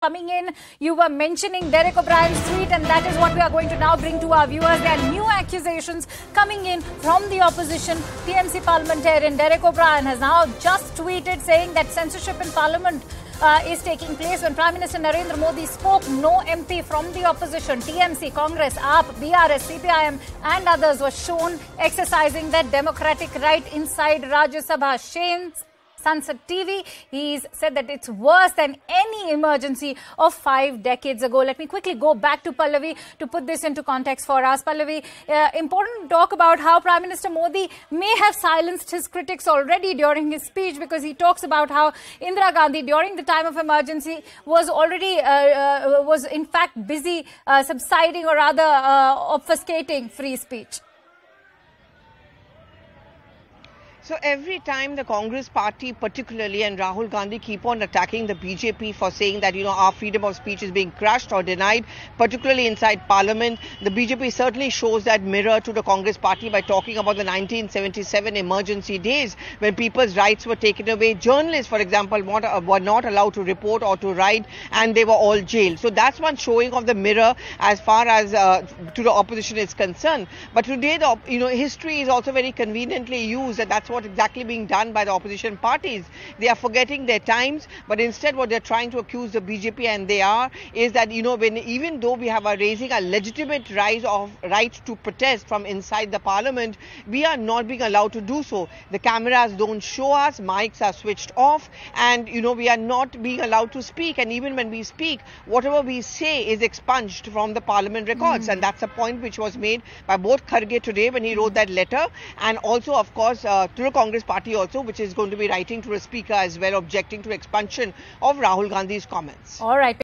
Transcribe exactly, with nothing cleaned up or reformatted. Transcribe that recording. Coming in, you were mentioning Derek O'Brien's tweet, and that is what we are going to now bring to our viewers. There are new accusations coming in from the opposition. T M C parliamentarian Derek O'Brien has now just tweeted saying that censorship in Parliament uh, is taking place. When Prime Minister Narendra Modi spoke, no M P from the opposition, T M C, Congress, A A P, B R S, C P I M and others were shown exercising their democratic right inside Rajya Sabha. Shane's Sunset T V, he's said that it's worse than any emergency of five decades ago. Let me quickly go back to Pallavi to put this into context for us. Pallavi, uh, important to talk about how Prime Minister Modi may have silenced his critics already during his speech, because he talks about how Indira Gandhi during the time of emergency was already, uh, uh, was in fact busy uh, subsiding or rather uh, obfuscating free speech. So every time the Congress party particularly and Rahul Gandhi keep on attacking the B J P for saying that, you know, our freedom of speech is being crushed or denied, particularly inside Parliament, the B J P certainly shows that mirror to the Congress party by talking about the nineteen seventy-seven emergency days when people's rights were taken away. Journalists, for example, were not allowed to report or to write, and they were all jailed. So that's one showing of the mirror as far as uh, to the opposition is concerned. But today, the, you know, history is also very conveniently used, and that's what exactly being done by the opposition parties. They are forgetting their times, but instead what they're trying to accuse the B J P, and they are, is that, you know, when even though we have a raising a legitimate rise of rights to protest from inside the Parliament, we are not being allowed to do so. The cameras don't show us, mics are switched off, and, you know, we are not being allowed to speak, and even when we speak, whatever we say is expunged from the Parliament records. Mm. And that's a point which was made by both Kharge today when he wrote that letter, and also of course uh, through Congress party also, which is going to be writing to a speaker as well, objecting to expansion of Rahul Gandhi's comments. All right.